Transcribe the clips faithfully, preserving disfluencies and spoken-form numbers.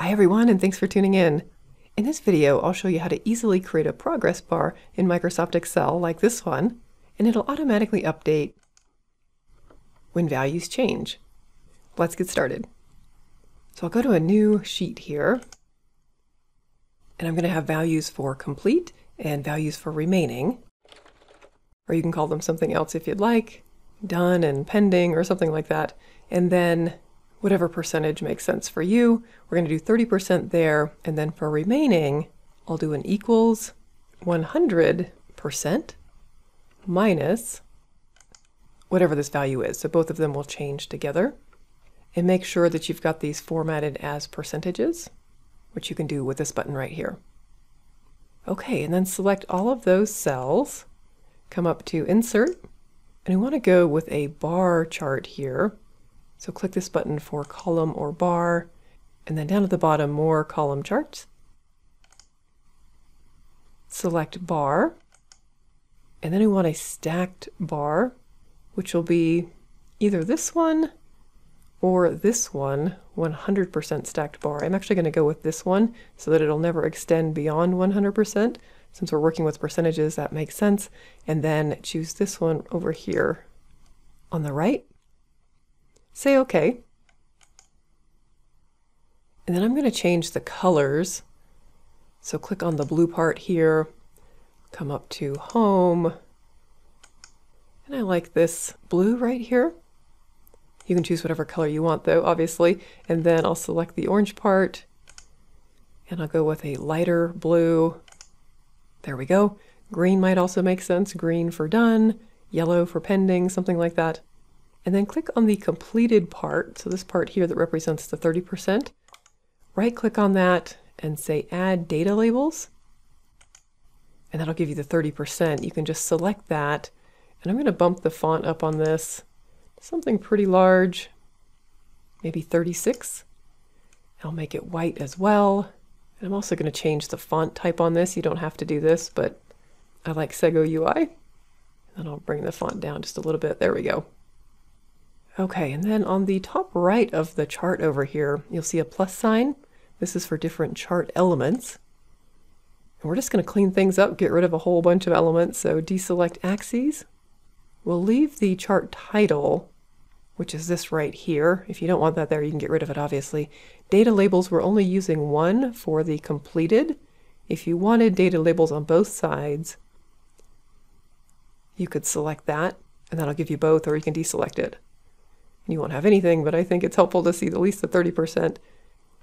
Hi everyone, and thanks for tuning in. In this video, I'll show you how to easily create a progress bar in Microsoft Excel like this one, and it'll automatically update when values change. Let's get started. So I'll go to a new sheet here, and I'm going to have values for complete and values for remaining, or you can call them something else if you'd like, done and pending or something like that, and then whatever percentage makes sense for you. We're going to do thirty percent there, and then for remaining, I'll do an equals one hundred percent minus whatever this value is. So both of them will change together. And make sure that you've got these formatted as percentages, which you can do with this button right here. Okay, and then select all of those cells, come up to Insert, and we want to go with a bar chart here. So click this button for column or bar, and then down at the bottom, more column charts. Select bar, and then we want a stacked bar, which will be either this one or this one, one hundred percent stacked bar. I'm actually going to go with this one so that it'll never extend beyond one hundred percent. Since we're working with percentages, that makes sense. And then choose this one over here on the right. Say OK. And then I'm going to change the colors. So click on the blue part here, come up to Home. And I like this blue right here. You can choose whatever color you want though, obviously. And then I'll select the orange part and I'll go with a lighter blue. There we go. Green might also make sense. Green for done, yellow for pending, something like that. And then click on the completed part, so this part here that represents the thirty percent, right click on that and say add data labels, and that'll give you the thirty percent. You can just select that, and I'm going to bump the font up on this, something pretty large, maybe thirty-six. I'll make it white as well, and I'm also going to change the font type on this. You don't have to do this, but I like Sego U I, and I'll bring the font down just a little bit. There we go. Okay, and then on the top right of the chart over here, you'll see a plus sign. This is for different chart elements. And we're just going to clean things up, get rid of a whole bunch of elements. So deselect axes. We'll leave the chart title, which is this right here. If you don't want that there, you can get rid of it, obviously. Data labels, we're only using one for the completed. If you wanted data labels on both sides, you could select that, and that'll give you both, or you can deselect it. You won't have anything, but I think it's helpful to see at least the thirty percent.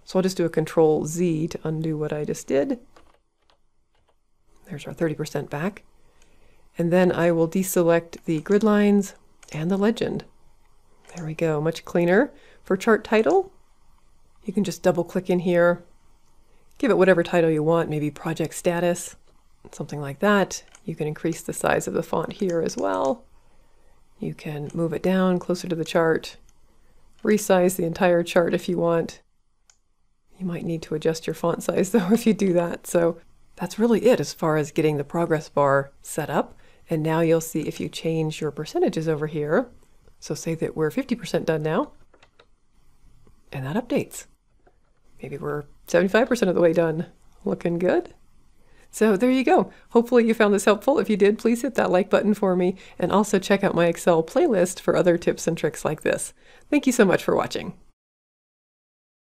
So I'll just do a control Z to undo what I just did. There's our thirty percent back. And then I will deselect the grid lines and the legend. There we go, much cleaner. For chart title, you can just double click in here, give it whatever title you want, maybe project status, something like that. You can increase the size of the font here as well. You can move it down closer to the chart, resize the entire chart if you want. You might need to adjust your font size though if you do that. So that's really it as far as getting the progress bar set up. And now you'll see if you change your percentages over here. So say that we're fifty percent done now, and that updates. Maybe we're seventy-five percent of the way done. Looking good. So there you go. Hopefully you found this helpful. If you did, please hit that like button for me, and also check out my Excel playlist for other tips and tricks like this. Thank you so much for watching.